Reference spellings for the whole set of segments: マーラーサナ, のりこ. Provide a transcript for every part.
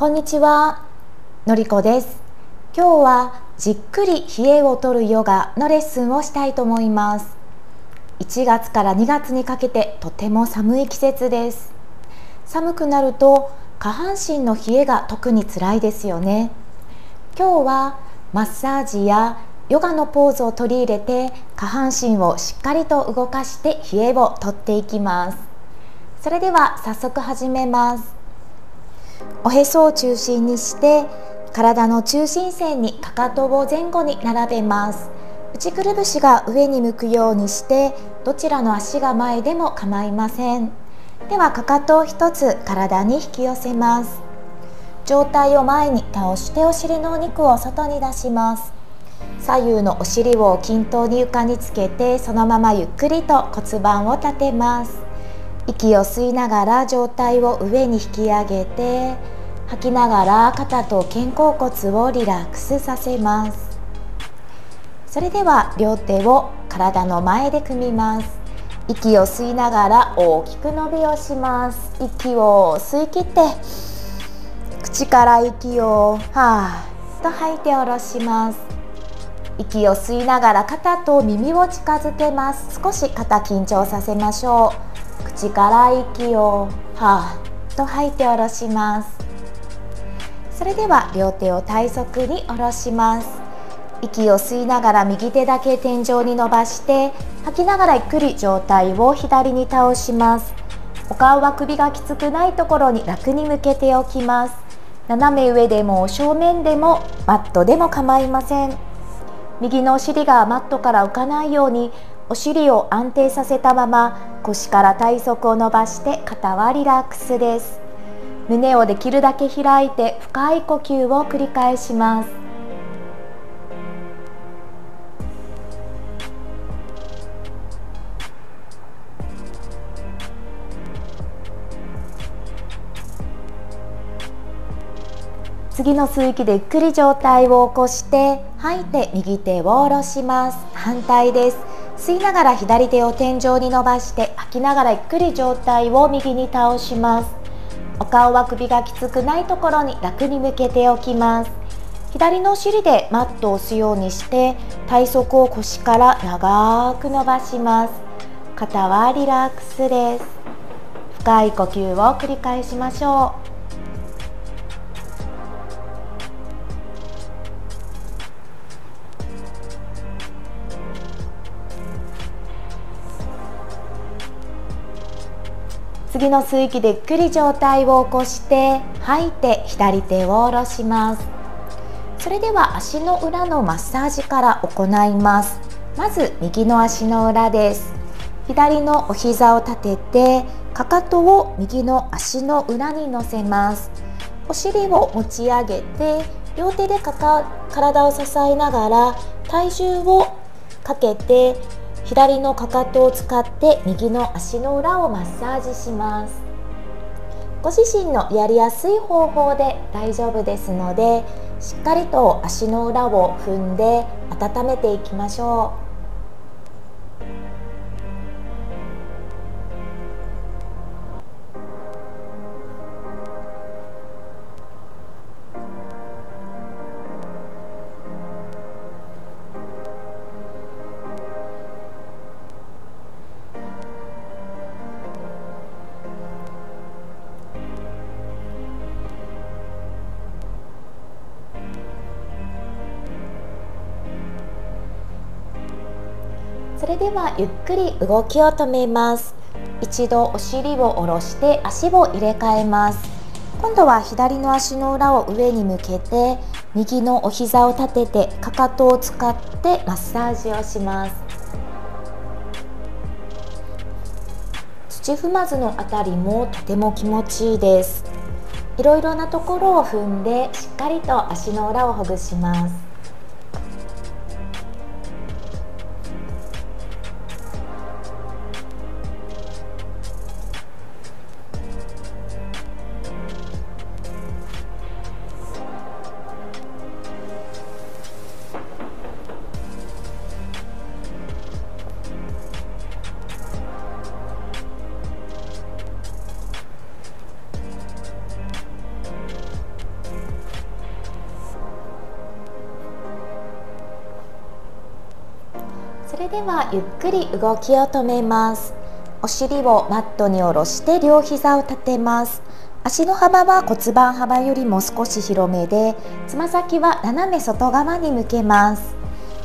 こんにちは、のりこです。今日はじっくり冷えを取るヨガのレッスンをしたいと思います。1月から2月にかけてとても寒い季節です。寒くなると下半身の冷えが特に辛いですよね。今日はマッサージやヨガのポーズを取り入れて下半身をしっかりと動かして冷えを取っていきます。それでは早速始めます。おへそを中心にして体の中心線にかかとを前後に並べます。内くるぶしが上に向くようにしてどちらの足が前でも構いません。ではかかとを一つ体に引き寄せます。上体を前に倒してお尻のお肉を外に出します。左右のお尻を均等に床につけてそのままゆっくりと骨盤を立てます。息を吸いながら上体を上に引き上げて吐きながら肩と肩甲骨をリラックスさせます。それでは両手を体の前で組みます。息を吸いながら大きく伸びをします。息を吸い切って口から息をはーっと吐いて下ろします。息を吸いながら肩と耳を近づけます。少し肩緊張させましょう。口から息をはーっと吐いて下ろします。それでは両手を体側に下ろします。息を吸いながら右手だけ天井に伸ばして吐きながらゆっくり上体を左に倒します。お顔は首がきつくないところに楽に向けておきます。斜め上でも正面でもマットでも構いません。右のお尻がマットから浮かないようにお尻を安定させたまま腰から体側を伸ばして肩はリラックスです。胸をできるだけ開いて深い呼吸を繰り返します。次の吸う息でゆっくり上体を起こして吐いて右手を下ろします。反対です。吸いながら左手を天井に伸ばして吐きながらゆっくり上体を右に倒します。お顔は首がきつくないところに楽に向けておきます。左のお尻でマットを押すようにして体側を腰から長く伸ばします。肩はリラックスです。深い呼吸を繰り返しましょう。次の吸う息でゆっくり上体を起こして吐いて左手を下ろします。それでは足の裏のマッサージから行います。まず右の足の裏です。左のお膝を立ててかかとを右の足の裏に乗せます。お尻を持ち上げて両手で体を支えながら体重をかけて左のかかとを使って右の足の裏をマッサージします。ご自身のやりやすい方法で大丈夫ですのでしっかりと足の裏を踏んで温めていきましょう。それではゆっくり動きを止めます。一度お尻を下ろして足を入れ替えます。今度は左の足の裏を上に向けて右のお膝を立ててかかとを使ってマッサージをします。土踏まずのあたりもとても気持ちいいです。いろいろなところを踏んでしっかりと足の裏をほぐします。れではゆっくり動きを止めます。お尻をマットに下ろして両膝を立てます。足の幅は骨盤幅よりも少し広めで、つま先は斜め外側に向けます。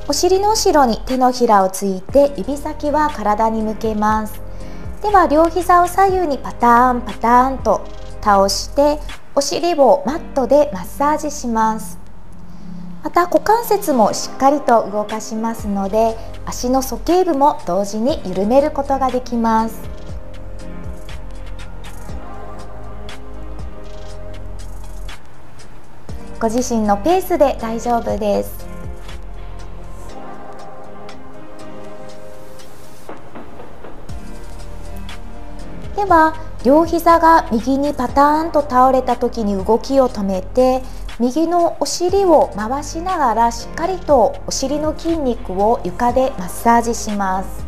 お尻の後ろに手のひらをついて、指先は体に向けます。では両膝を左右にパターンパターンと倒して、お尻をマットでマッサージします。また股関節もしっかりと動かしますので、足の鼠径部も同時に緩めることができます。ご自身のペースで大丈夫です。では両膝が右にパターンと倒れた時に動きを止めて、右のお尻を回しながらしっかりとお尻の筋肉を床でマッサージします。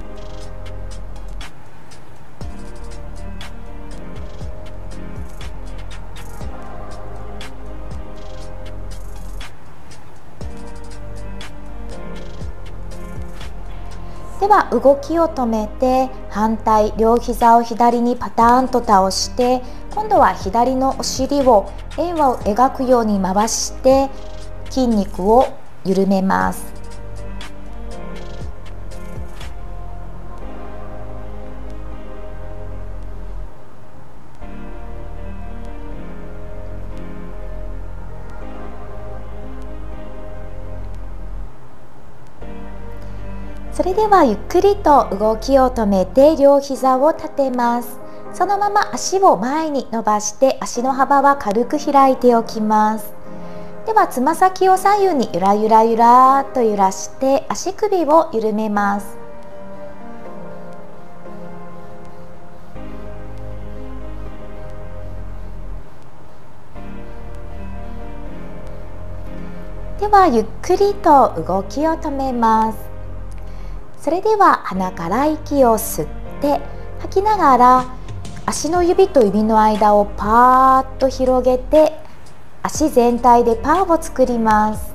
では動きを止めて、反対両膝を左にパターンと倒して、今度は左のお尻を円を描くように回して筋肉を緩めます。それではゆっくりと動きを止めて両膝を立てます。そのまま足を前に伸ばして、足の幅は軽く開いておきます。ではつま先を左右にゆらゆらゆらーっと揺らして、足首を緩めます。ではゆっくりと動きを止めます。それでは鼻から息を吸って吐きながら、足の指と指の間をパーッと広げて、足全体でパーを作ります。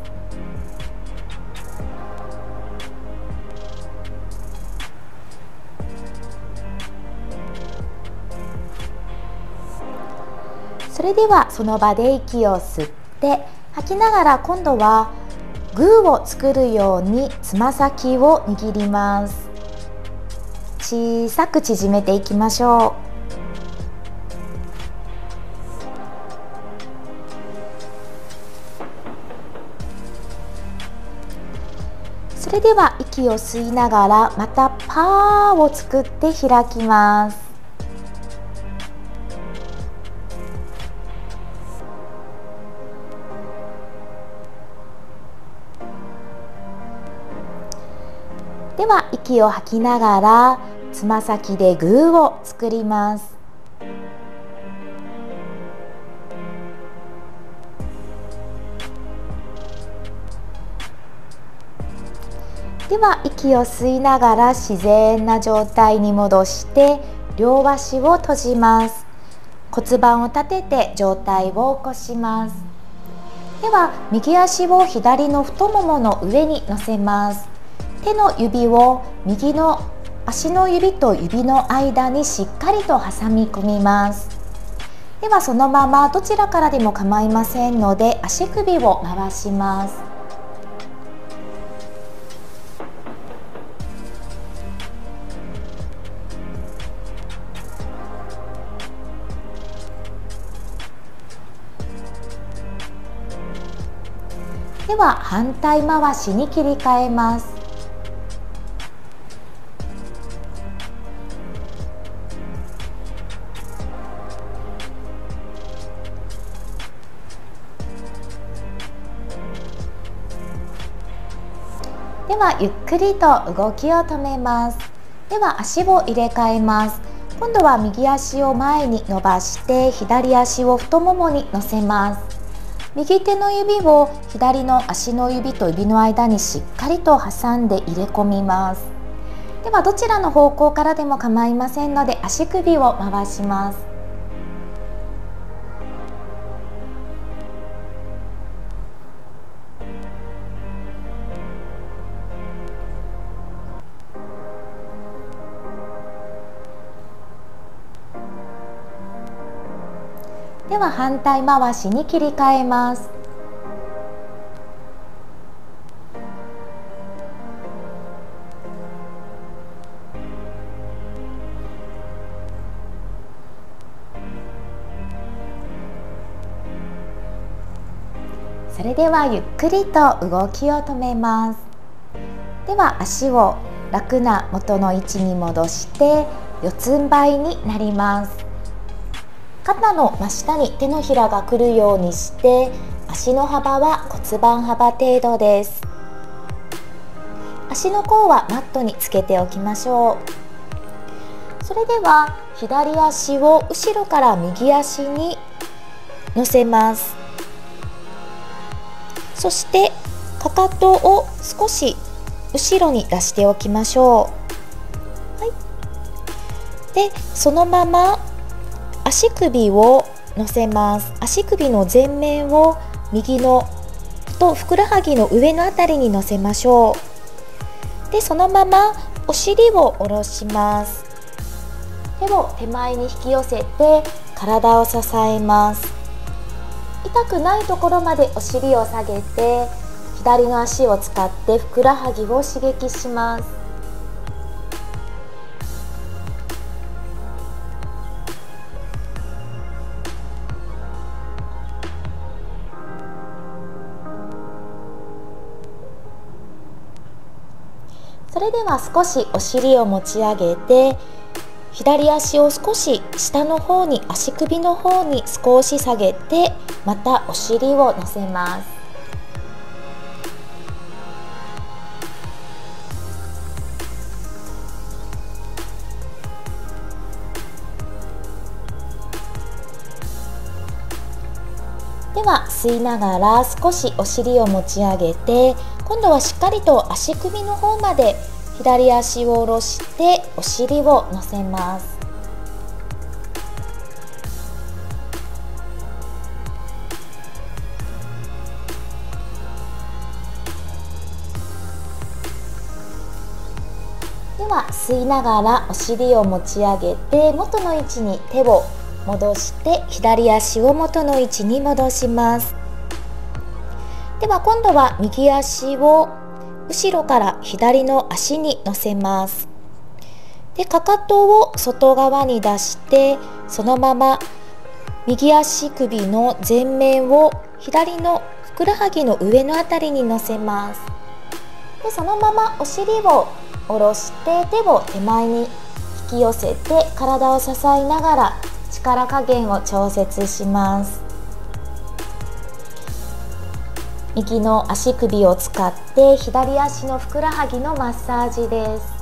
それではその場で息を吸って吐きながら、今度はグーを作るようにつま先を握ります。小さく縮めていきましょう。それでは息を吸いながら、またパーを作って開きます。では息を吐きながら、つま先でグーを作ります。では息を吸いながら自然な状態に戻して、両足を閉じます。骨盤を立てて上体を起こします。では右足を左の太ももの上に乗せます。手の指を右の足の指と指の間にしっかりと挟み込みます。ではそのままどちらからでも構いませんので、足首を回します。では反対回しに切り替えます。ではゆっくりと動きを止めます。では足を入れ替えます。今度は右足を前に伸ばして、左足を太ももに乗せます。右手の指を左の足の指と指の間にしっかりと挟んで入れ込みます。ではどちらの方向からでも構いませんので、足首を回します。では反対回しに切り替えます。それではゆっくりと動きを止めます。では足を楽な元の位置に戻して四つん這いになります。肩の真下に手のひらが来るようにして、足の幅は骨盤幅程度です。足の甲はマットにつけておきましょう。それでは左足を後ろから右足に乗せます。そしてかかとを少し後ろに出しておきましょう。でそのまま足首を乗せます。足首の前面を右のとふくらはぎの上のあたりに乗せましょう。でそのままお尻を下ろします。手を手前に引き寄せて体を支えます。痛くないところまでお尻を下げて、左の足を使ってふくらはぎを刺激します。それでは少しお尻を持ち上げて、左足を少し下の方に、足首の方に少し下げて、またお尻を乗せます。では吸いながら少しお尻を持ち上げて、今度はしっかりと足首の方まで左足を下ろしてお尻を乗せます。では吸いながらお尻を持ち上げて、元の位置に手を戻して左足を元の位置に戻します。では今度は右足を後ろから左の足に乗せます。でかかとを外側に出して、そのまま右足首の前面を左のふくらはぎの上のあたりに乗せます。でそのままお尻を下ろして、手を手前に引き寄せて体を支えながら力加減を調節します。右の足首を使って左足のふくらはぎのマッサージです。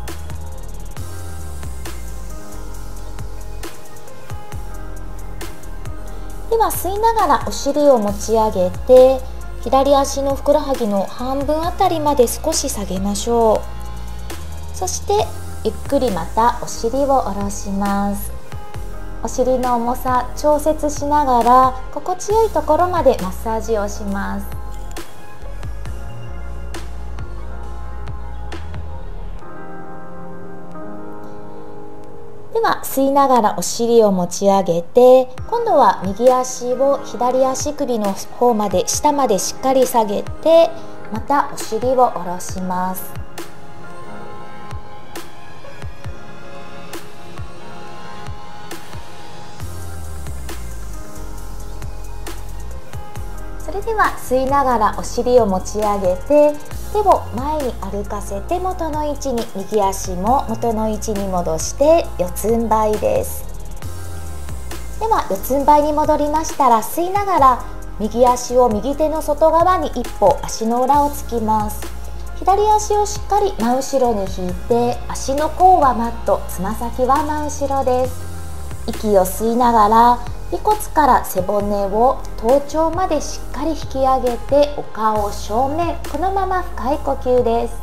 では吸いながらお尻を持ち上げて、左足のふくらはぎの半分あたりまで少し下げましょう。そしてゆっくりまたお尻を下ろします。お尻の重さ調節しながら心地よいところまでマッサージをします。では吸いながらお尻を持ち上げて、今度は右足を左足首の方まで、下までしっかり下げて、またお尻を下ろします。それでは吸いながらお尻を持ち上げて、手を前に歩かせて元の位置に、右足も元の位置に戻して四つん這いです。では四つん這いに戻りましたら、吸いながら右足を右手の外側に一歩足の裏をつきます。左足をしっかり真後ろに引いて、足の甲はマット、つま先は真後ろです。息を吸いながら尾骨から背骨を頭頂までしっかり引き上げて、お顔正面、このまま深い呼吸です。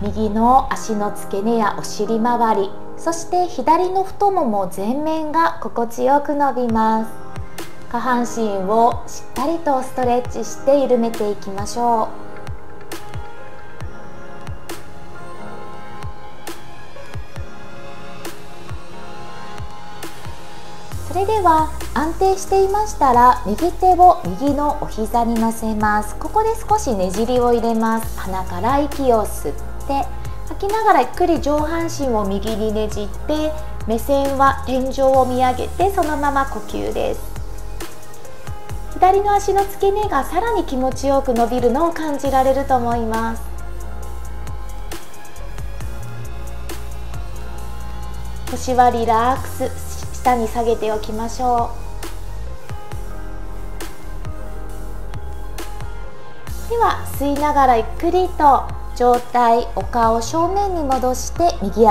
右の足の付け根やお尻周り、そして左の太もも前面が心地よく伸びます。下半身をしっかりとストレッチして緩めていきましょう。それでは安定していましたら右手を右のお膝に乗せます。ここで少しねじりを入れます。鼻から息を吸って吐きながらゆっくり上半身を右にねじって、目線は天井を見上げてそのまま呼吸です。左の足の付け根がさらに気持ちよく伸びるのを感じられると思います。腰はリラックス、下に下げておきましょう。では吸いながらゆっくりと上体、お顔を正面に戻して、右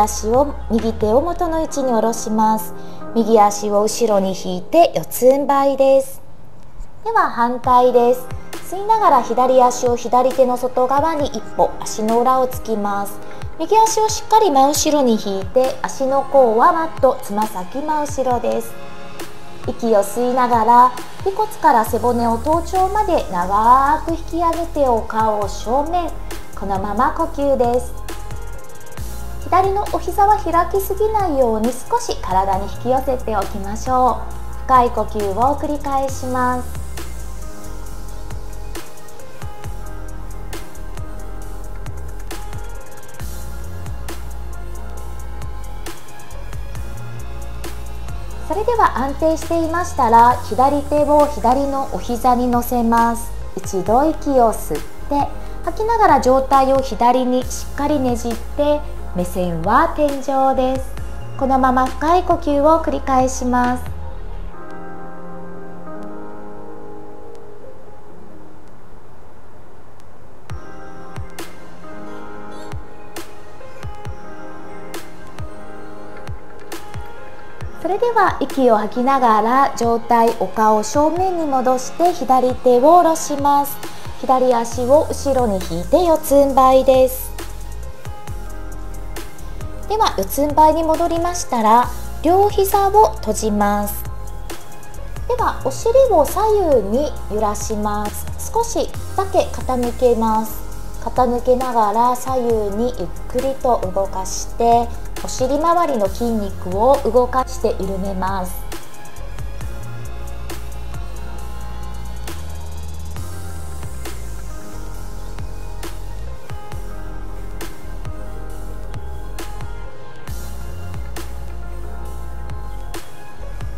手を元の位置に下ろします。右足を後ろに引いて四つん這いです。では反対です。吸いながら左足を左手の外側に一歩足の裏をつきます。右足をしっかり真後ろに引いて、足の甲はマット、つま先真後ろです。息を吸いながら尾骨から背骨を頭頂まで長く引き上げて、お顔を正面、このまま呼吸です。左のお膝は開きすぎないように少し体に引き寄せておきましょう。深い呼吸を繰り返します。それでは安定していましたら左手を左のお膝に乗せます。一度息を吸って吐きながら上体を左にしっかりねじって、目線は天井です。このまま深い呼吸を繰り返します。それでは息を吐きながら上体、お顔を正面に戻して左手を下ろします。左足を後ろに引いて四つん這いです。では四つん這いに戻りましたら両膝を閉じます。ではお尻を左右に揺らします。少しだけ傾けます。傾けながら左右にゆっくりと動かして、お尻周りの筋肉を動かして緩めます。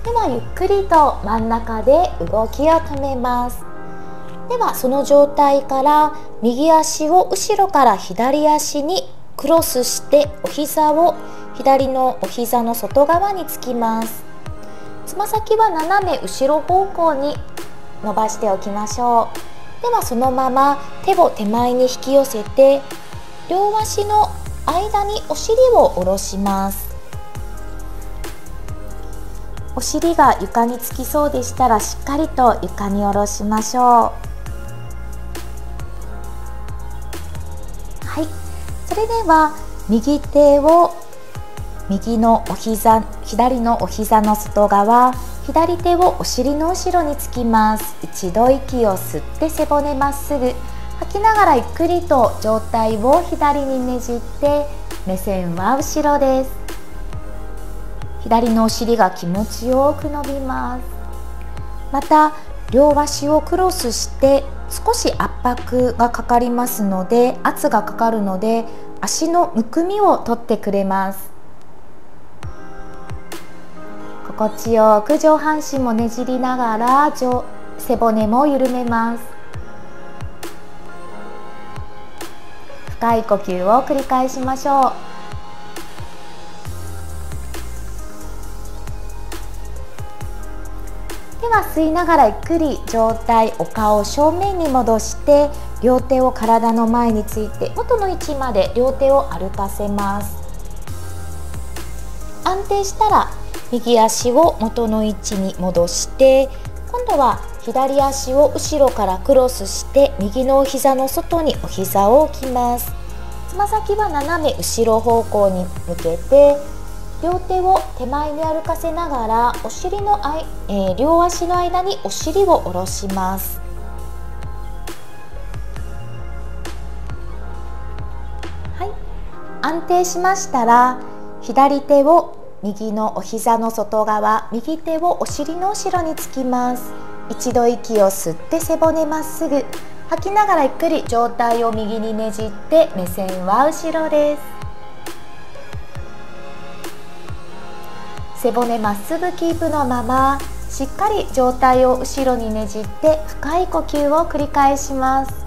ではゆっくりと真ん中で動きを止めます。ではその状態から右足を後ろから左足にクロスして、お膝を左のお膝の外側につきます。つま先は斜め後ろ方向に伸ばしておきましょう。ではそのまま手を手前に引き寄せて、両足の間にお尻を下ろします。お尻が床につきそうでしたらしっかりと床に下ろしましょう。それでは右手を左のお膝の外側、左手をお尻の後ろにつきます。一度息を吸って背骨まっすぐ、吐きながらゆっくりと上体を左にねじって、目線は後ろです。左のお尻が気持ちよく伸びます。また両足をクロスして少し圧迫がかかりますので、圧がかかるので足のむくみを取ってくれます。心地よく上半身もねじりながら背骨も緩めます。深い呼吸を繰り返しましょう。では吸いながらゆっくり上体、お顔を正面に戻して、両手を体の前について元の位置まで両手を歩かせます。安定したら右足を元の位置に戻して、今度は左足を後ろからクロスして、右のお膝の外にお膝を置きます。つま先は斜め後ろ方向に向けて、両手を手前に歩かせながら両足の間にお尻を下ろします。安定しましたら左手を右のお膝の外側、右手をお尻の後ろにつきます。一度息を吸って背骨まっすぐ、吐きながらゆっくり上体を右にねじって、目線は後ろです。背骨まっすぐキープのまま、しっかり上体を後ろにねじって、深い呼吸を繰り返します。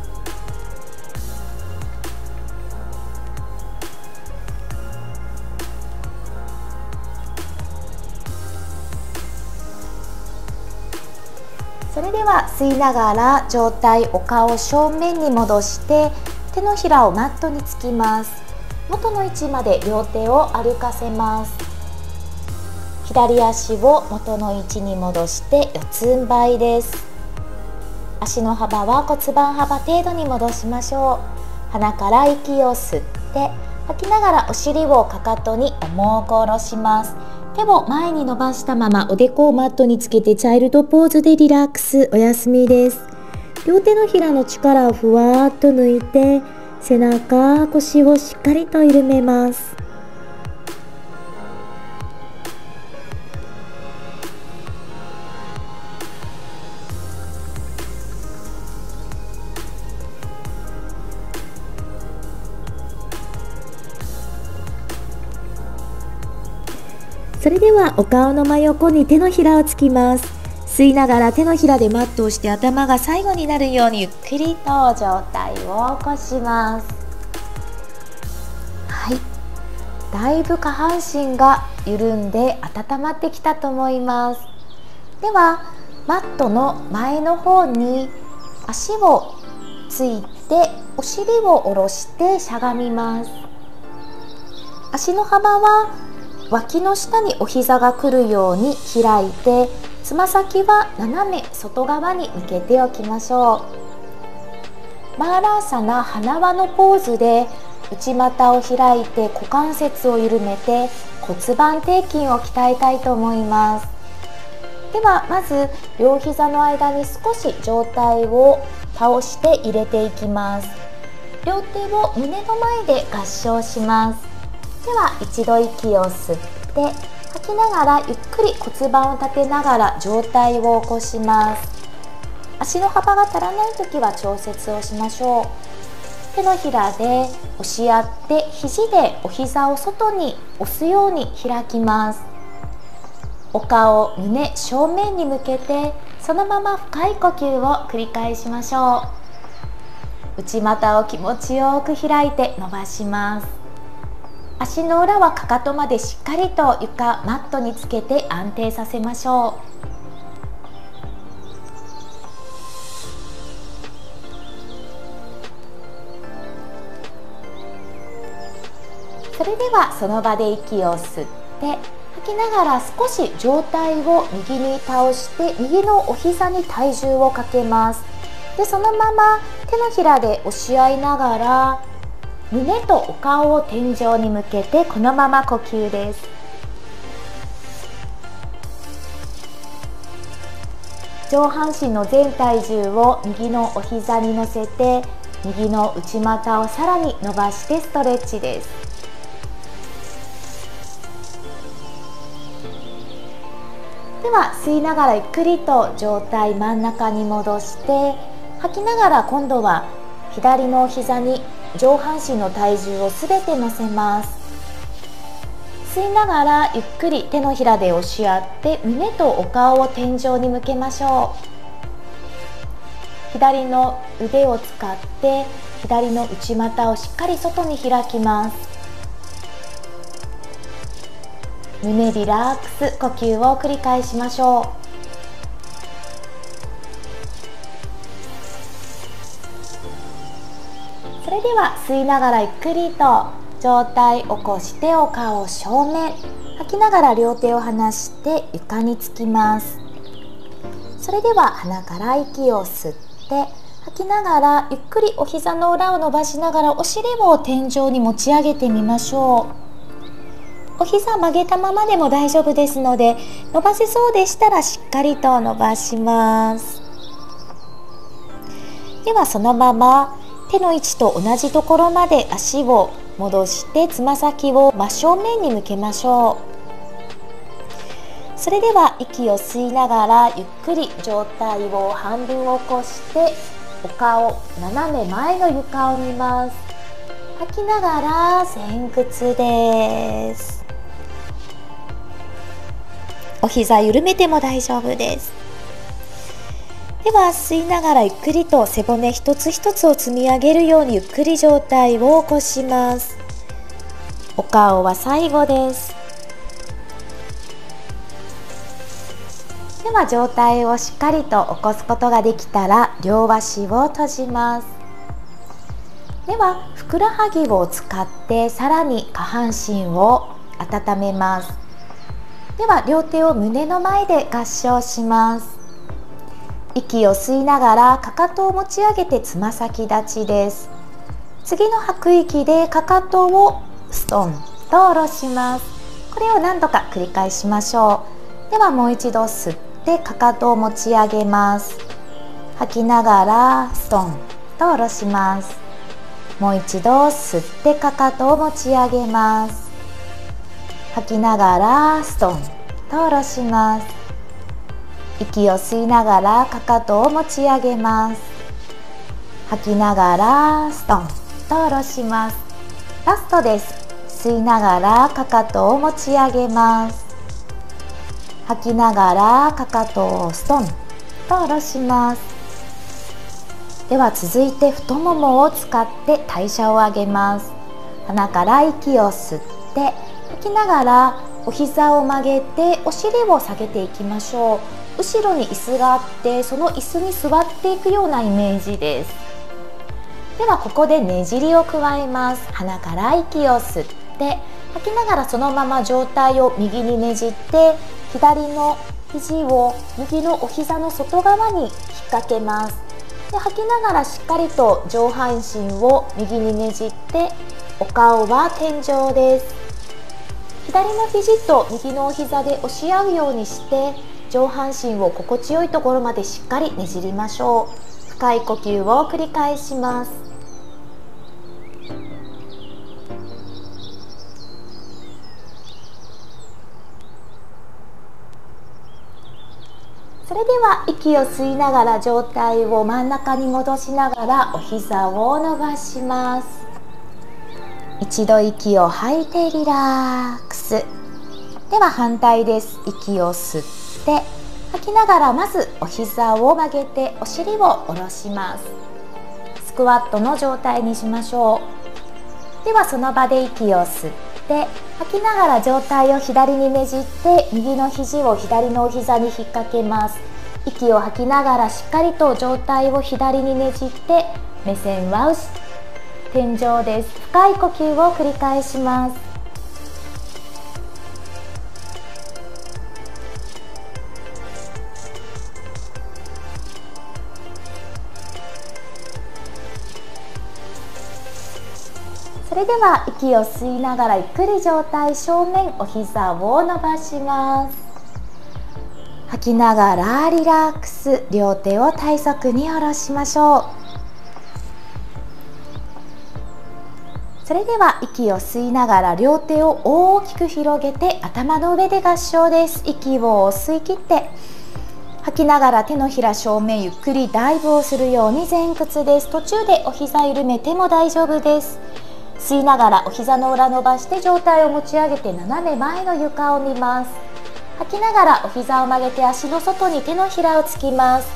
それでは吸いながら上体、お顔正面に戻して、手のひらをマットにつきます。元の位置まで両手を歩かせます。左足を元の位置に戻して四つん這いです。足の幅は骨盤幅程度に戻しましょう。鼻から息を吸って、吐きながらお尻をかかとに重く下ろします。手を前に伸ばしたまま、おでこをマットにつけてチャイルドポーズでリラックス、お休みです。両手のひらの力をふわーっと抜いて、背中、腰をしっかりと緩めます。それではお顔の真横に手のひらをつきます。吸いながら手のひらでマットをして、頭が最後になるようにゆっくりと上体を起こします。はい、だいぶ下半身が緩んで温まってきたと思います。ではマットの前の方に足をついて、お尻を下ろしてしゃがみます。足の幅は脇の下にお膝がくるように開いて、つま先は斜め外側に向けておきましょう。マーラーサナ花輪のポーズで内股を開いて、股関節を緩めて骨盤底筋を鍛えたいと思います。ではまず両膝の間に少し上体を倒して入れていきます。両手を胸の前で合掌します。では一度息を吸って、吐きながらゆっくり骨盤を立てながら上体を起こします。足の幅が足らないときは調節をしましょう。手のひらで押し合って、肘でお膝を外に押すように開きます。お顔、胸、正面に向けて、そのまま深い呼吸を繰り返しましょう。内股を気持ちよく開いて伸ばします。足の裏はかかとまでしっかりと床、マットにつけて安定させましょう。それではその場で息を吸って、吐きながら少し上体を右に倒して、右のお膝に体重をかけます。でそのまま手のひらで押し合いながら、胸とお顔を天井に向けて、このまま呼吸です。上半身の全体重を右のお膝に乗せて、右の内股をさらに伸ばしてストレッチです。では吸いながらゆっくりと上体真ん中に戻して、吐きながら今度は左のお膝に上半身の体重をすべて乗せます。吸いながらゆっくり手のひらで押し合って、胸とお顔を天井に向けましょう。左の腕を使って左の内股をしっかり外に開きます。胸リラックス、呼吸を繰り返しましょう。それでは吸いながらゆっくりと上体起こして、お顔正面、吐きながら両手を離して床につきます。それでは鼻から息を吸って、吐きながらゆっくりお膝の裏を伸ばしながら、お尻を天井に持ち上げてみましょう。お膝曲げたままでも大丈夫ですので、伸ばせそうでしたらしっかりと伸ばします。ではそのまま手の位置と同じところまで足を戻して、つま先を真正面に向けましょう。それでは息を吸いながらゆっくり上体を半分起こしてお顔斜め前の床を見ます。吐きながら前屈です。お膝緩めても大丈夫です。では吸いながらゆっくりと背骨一つ一つを積み上げるようにゆっくり上体を起こします。お顔は最後です。では上体をしっかりと起こすことができたら両足を閉じます。ではふくらはぎを使ってさらに下半身を温めます。では両手を胸の前で合掌します。息を吸いながらかかとを持ち上げてつま先立ちです。次の吐く息でかかとをストンと下ろします。これを何度か繰り返しましょう。ではもう一度吸ってかかとを持ち上げます。吐きながらストンと下ろします。もう一度吸ってかかとを持ち上げます。吐きながらストンと下ろします。息を吸いながらかかとを持ち上げます。吐きながらストンと下ろします。ラストです。吸いながらかかとを持ち上げます。吐きながらかかとをストンと下ろします。では続いて太ももを使って代謝を上げます。鼻から息を吸って吐きながらお膝を曲げてお尻を下げていきましょう。後ろに椅子があってその椅子に座っていくようなイメージです。ではここでねじりを加えます。鼻から息を吸って吐きながらそのまま上体を右にねじって左の肘を右のお膝の外側に引っ掛けます。で吐きながらしっかりと上半身を右にねじってお顔は天井です。左の肘と右のお膝で押し合うようにして上半身を心地よいところまでしっかりねじりましょう。深い呼吸を繰り返します。それでは息を吸いながら上体を真ん中に戻しながらお膝を伸ばします。一度息を吐いてリラックス。では反対です。息を吸って吐きながらまずお膝を曲げてお尻を下ろします。スクワットの状態にしましょう。ではその場で息を吸って吐きながら上体を左にねじって右の肘を左のお膝に引っ掛けます。息を吐きながらしっかりと上体を左にねじって目線は天井です。深い呼吸を繰り返します。それでは息を吸いながらゆっくり上体正面お膝を伸ばします。吐きながらリラックス。両手を体側に下ろしましょう。それでは息を吸いながら両手を大きく広げて頭の上で合掌です。息を吸い切って吐きながら手のひら正面ゆっくりダイブをするように前屈です。途中でお膝緩めても大丈夫です。吸いながらお膝の裏伸ばして上体を持ち上げて斜め前の床を見ます。吐きながらお膝を曲げて足の外に手のひらをつきます。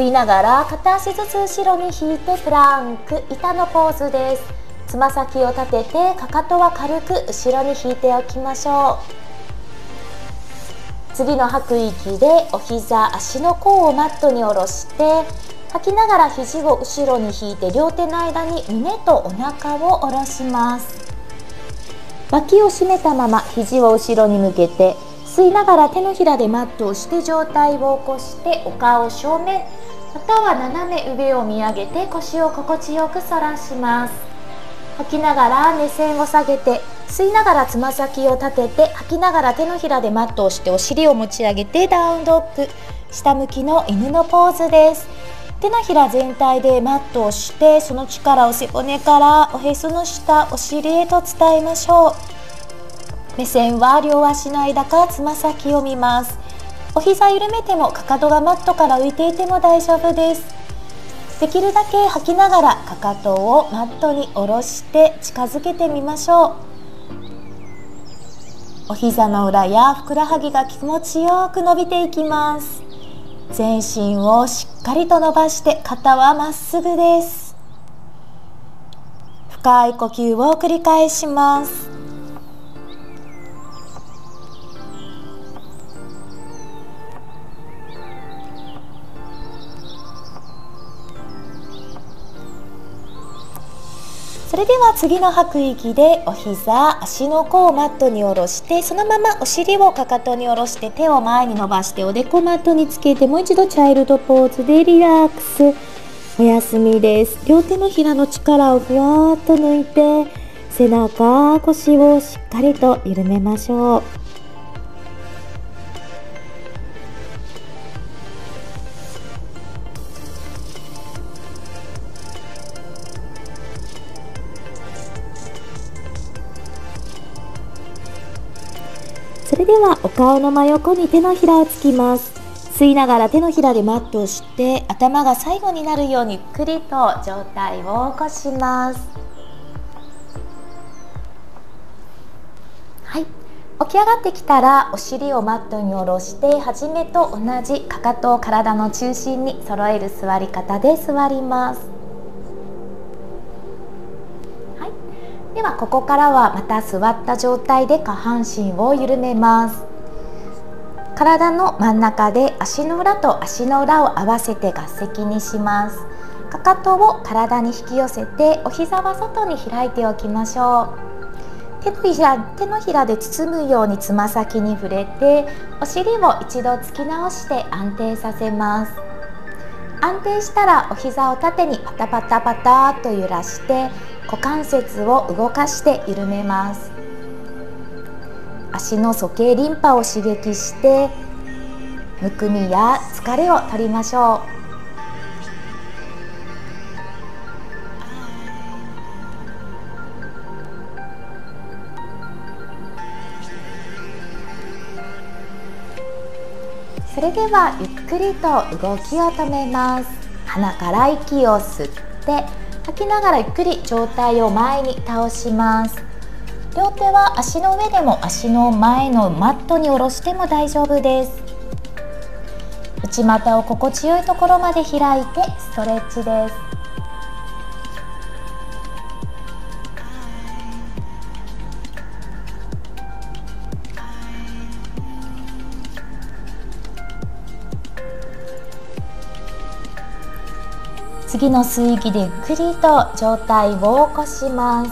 吸いながら片足ずつ後ろに引いてプランク板のポーズです。つま先を立ててかかとは軽く後ろに引いておきましょう。次の吐く息でお膝足の甲をマットに下ろして吐きながら肘を後ろに引いて両手の間に胸とお腹を下ろします。脇を締めたまま肘を後ろに向けて吸いながら手のひらでマットをして上体を起こしてお顔正面または斜め上を見上げて腰を心地よく反らします。吐きながら目線を下げて吸いながらつま先を立てて吐きながら手のひらでマットをしてお尻を持ち上げてダウンドアップ下向きの犬のポーズです。手のひら全体でマットをしてその力を背骨からおへその下お尻へと伝えましょう。目線は両足の間かつま先を見ます。お膝緩めてもかかとがマットから浮いていても大丈夫です。できるだけ吐きながらかかとをマットに下ろして近づけてみましょう。お膝の裏やふくらはぎが気持ちよく伸びていきます。全身をしっかりと伸ばして肩はまっすぐです。深い呼吸を繰り返します。それでは次の吐く息でお膝、足の甲をマットに下ろしてそのままお尻をかかとに下ろして手を前に伸ばしておでこマットにつけてもう一度チャイルドポーズでリラックス。お休みです。両手のひらの力をふわっと抜いて背中、腰をしっかりと緩めましょう。それではお顔の真横に手のひらをつきます。吸いながら手のひらでマットをして頭が最後になるようにゆっくりと上体を起こします。はい、起き上がってきたらお尻をマットに下ろしてはじめと同じかかとを体の中心に揃える座り方で座ります。ではここからはまた座った状態で下半身を緩めます。体の真ん中で足の裏と足の裏を合わせて合席にします。かかとを体に引き寄せてお膝は外に開いておきましょう。手のひらで包むようにつま先に触れてお尻を一度つき直して安定させます。安定したらお膝を縦にパタパタパタと揺らして股関節を動かして緩めます。足の鼠径リンパを刺激してむくみや疲れを取りましょう。それではゆっくりと動きを止めます。鼻から息を吸って吐きながらゆっくり上体を前に倒します。両手は足の上でも足の前のマットに下ろしても大丈夫です。内股を心地よいところまで開いてストレッチです。次の吸い気でゆっくりと上体を起こします。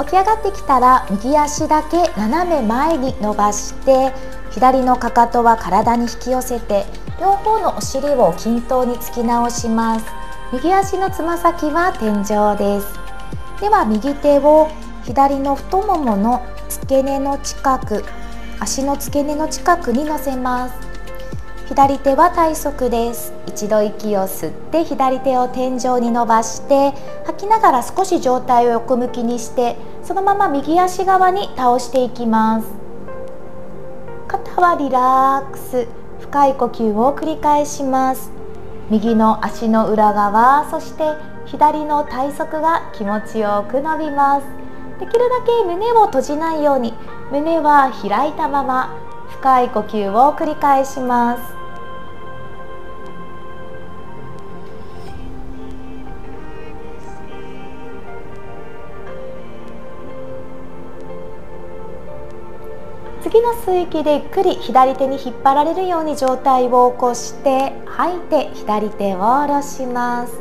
起き上がってきたら右足だけ斜め前に伸ばして左のかかとは体に引き寄せて両方のお尻を均等につき直します。右足のつま先は天井です。では右手を左の太ももの付け根の近く足の付け根の近くに乗せます。左手は体側です。一度息を吸って左手を天井に伸ばして吐きながら少し上体を横向きにしてそのまま右足側に倒していきます。肩はリラックス。深い呼吸を繰り返します。右の足の裏側そして左の体側が気持ちよく伸びます。できるだけ胸を閉じないように胸は開いたまま深い呼吸を繰り返します。次の吸い気でゆっくり左手に引っ張られるように上体を起こして吐いて左手を下ろします。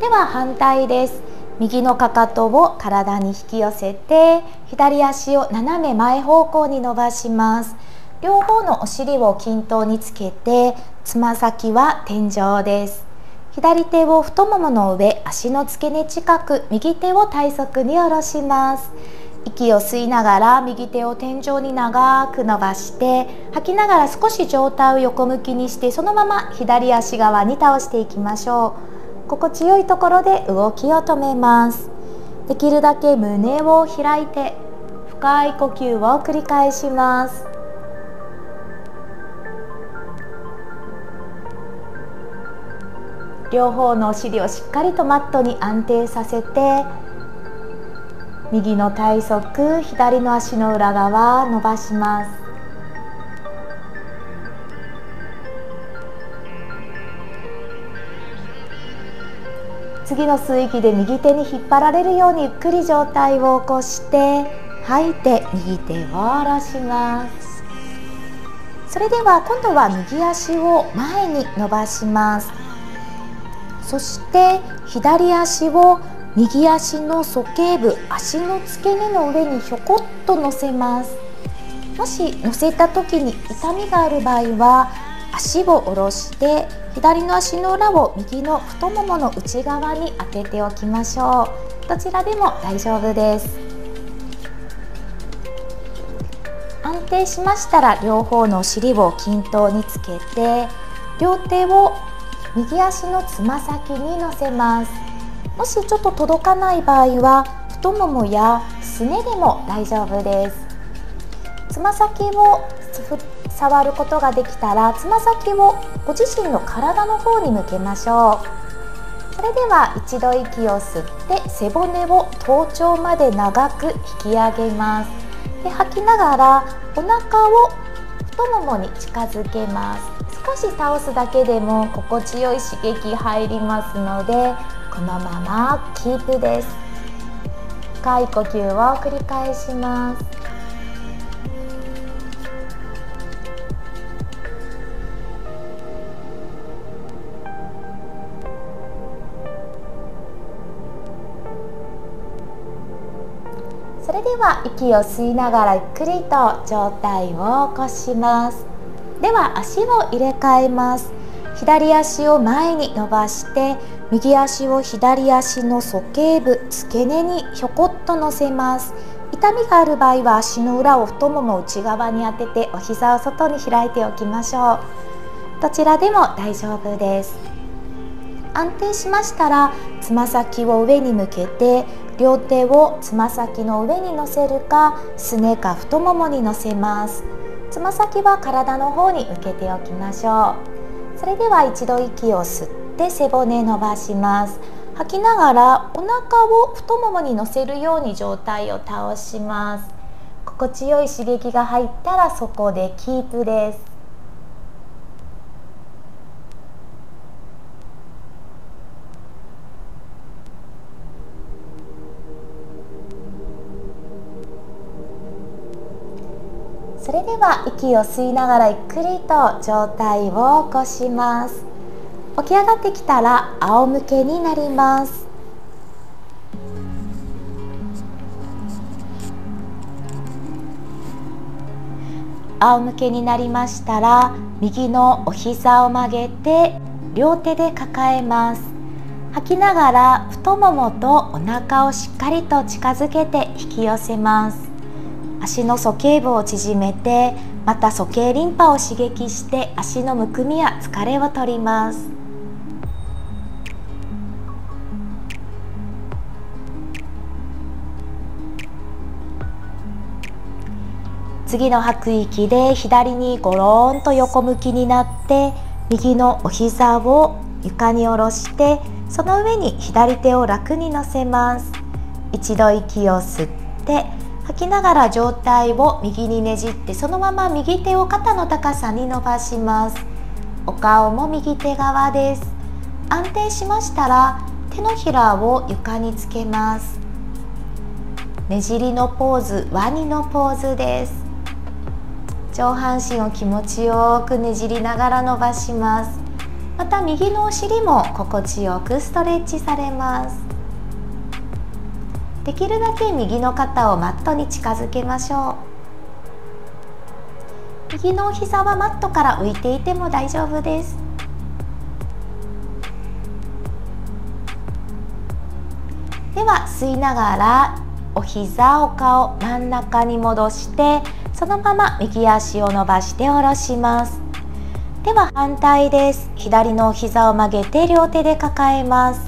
では反対です。右のかかとを体に引き寄せて左足を斜め前方向に伸ばします。両方のお尻を均等につけてつま先は天井です。左手を太ももの上足の付け根近く右手を体側に下ろします。息を吸いながら右手を天井に長く伸ばして吐きながら少し上体を横向きにしてそのまま左足側に倒していきましょう。心地よいところで動きを止めます。できるだけ胸を開いて深い呼吸を繰り返します。両方のお尻をしっかりとマットに安定させて、右の体側、左の足の裏側伸ばします。次の吸う息で右手に引っ張られるようにゆっくり上体を起こして、吐いて右手を下ろします。それでは今度は右足を前に伸ばします。そして左足を右足の鼠径部、足の付け根の上にひょこっと乗せます。もし乗せた時に痛みがある場合は、足を下ろして左の足の裏を右の太ももの内側に当てておきましょう。どちらでも大丈夫です。安定しましたら、両方のお尻を均等につけて、両手を右足のつま先に乗せます。もしちょっと届かない場合は、太ももやすねでも大丈夫です。つま先を触ることができたら、つま先をご自身の体の方に向けましょう。それでは一度息を吸って、背骨を頭頂まで長く引き上げます。で、吐きながらお腹を太ももに近づけます。少し倒すだけでも心地よい刺激入りますので、このままキープです。深い呼吸を繰り返します。それでは息を吸いながらゆっくりと上体を起こします。では足を入れ替えます。左足を前に伸ばして、右足を左足の鼠径部、付け根にひょこっと乗せます。痛みがある場合は、足の裏を太もも内側に当てて、お膝を外に開いておきましょう。どちらでも大丈夫です。安定しましたら、つま先を上に向けて、両手をつま先の上に乗せるか、すねか太ももに乗せます。つま先は体の方に向けておきましょう。それでは一度息を吸って背骨伸ばします。吐きながらお腹を太ももに乗せるように上体を倒します。心地よい刺激が入ったら、そこでキープです。それでは息を吸いながらゆっくりと上体を起こします。起き上がってきたら仰向けになります。仰向けになりましたら、右のお膝を曲げて両手で抱えます。吐きながら太ももとお腹をしっかりと近づけて引き寄せます。足の鼠径部を縮めて、また鼠径リンパを刺激して、足のむくみや疲れを取ります。次の吐く息で左にゴローンと横向きになって、右のお膝を床に下ろして、その上に左手を楽に乗せます。一度息を吸って吐きながら上体を右にねじって、そのまま右手を肩の高さに伸ばします。お顔も右手側です。安定しましたら、手のひらを床につけます。ねじりのポーズ、ワニのポーズです。上半身を気持ちよくねじりながら伸ばします。また右のお尻も心地よくストレッチされます。できるだけ右の肩をマットに近づけましょう。右の膝はマットから浮いていても大丈夫です。では吸いながらお膝、お顔真ん中に戻して、そのまま右足を伸ばして下ろします。では反対です。左のお膝を曲げて両手で抱えます。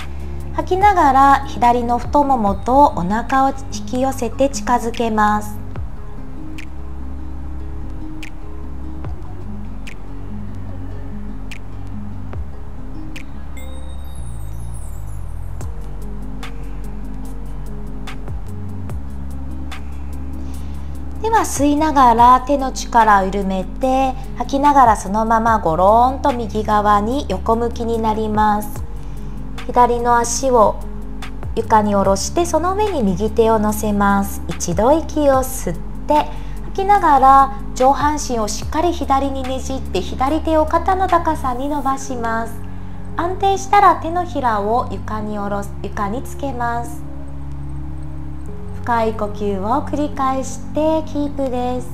吐きながら左の太ももとお腹を引き寄せて近づけます。では吸いながら手の力を緩めて、吐きながらそのままゴロンと右側に横向きになります。左の足を床に下ろして、その上に右手を乗せます。一度息を吸って吐きながら上半身をしっかり左にねじって、左手を肩の高さに伸ばします。安定したら手のひらを床につけます。深い呼吸を繰り返してキープです。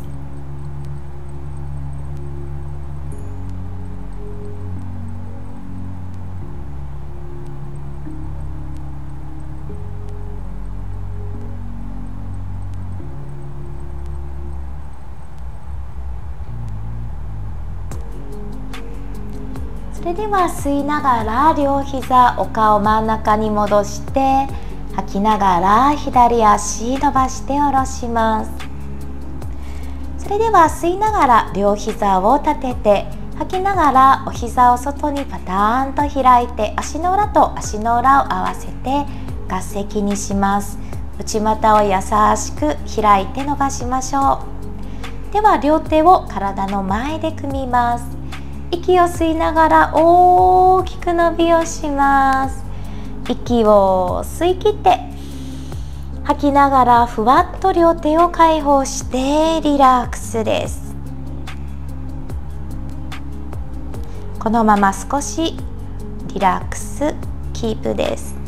それでは吸いながら両膝、お顔真ん中に戻して、吐きながら左足伸ばして下ろします。それでは吸いながら両膝を立てて、吐きながらお膝を外にパターンと開いて、足の裏と足の裏を合わせて合石にします。内股を優しく開いて伸ばしましょう。では両手を体の前で組みます。息を吸いながら大きく伸びをします。息を吸い切って吐きながらふわっと両手を解放してリラックスです。このまま少しリラックスキープです。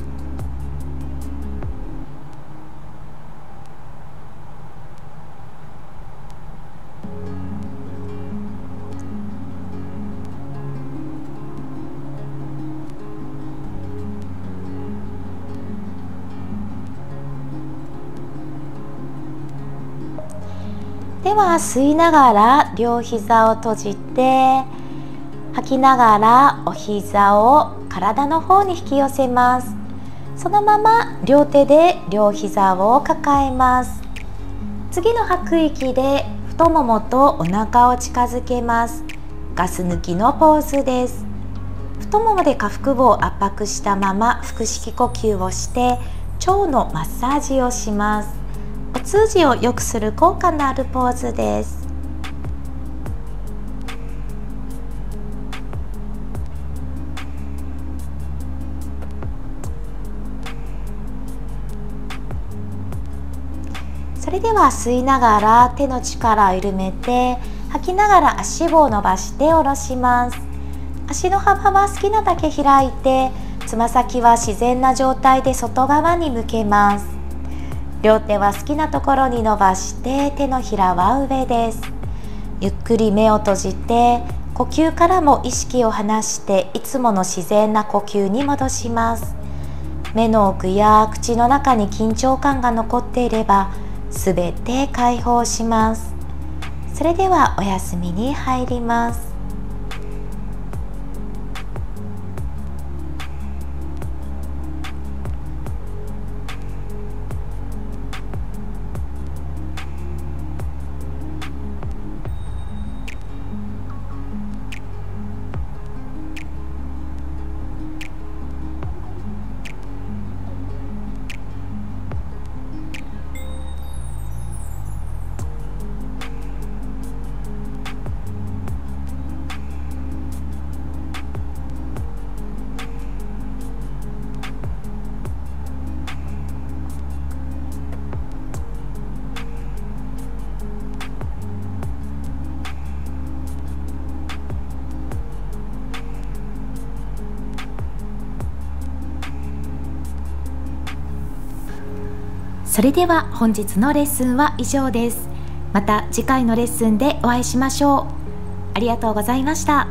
では吸いながら両膝を閉じて、吐きながらお膝を体の方に引き寄せます。そのまま両手で両膝を抱えます。次の吐く息で太ももとお腹を近づけます。ガス抜きのポーズです。太ももで下腹部を圧迫したまま腹式呼吸をして、腸のマッサージをします。お通じを良くする効果のあるポーズです。それでは吸いながら手の力を緩めて、吐きながら足を伸ばして下ろします。足の幅は好きなだけ開いて、つま先は自然な状態で外側に向けます。両手は好きなところに伸ばして、手のひらは上です。ゆっくり目を閉じて、呼吸からも意識を離して、いつもの自然な呼吸に戻します。目の奥や口の中に緊張感が残っていればすべて解放します。それではお休みに入ります。それでは本日のレッスンは以上です。また次回のレッスンでお会いしましょう。ありがとうございました。